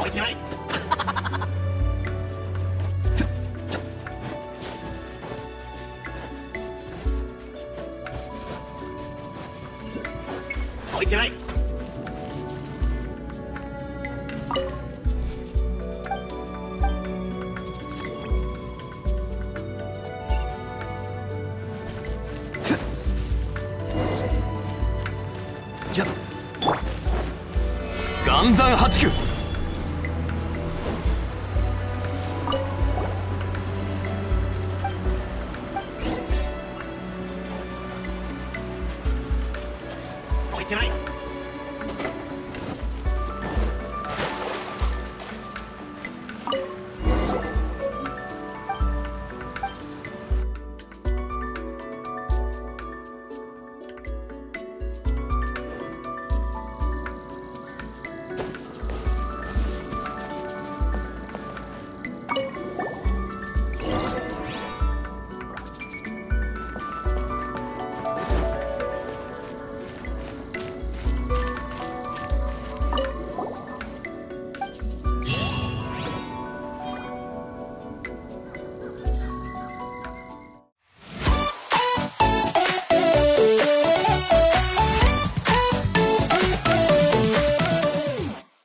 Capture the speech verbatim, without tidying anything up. お別にない。追いつけない。岩山八九。追いつけない。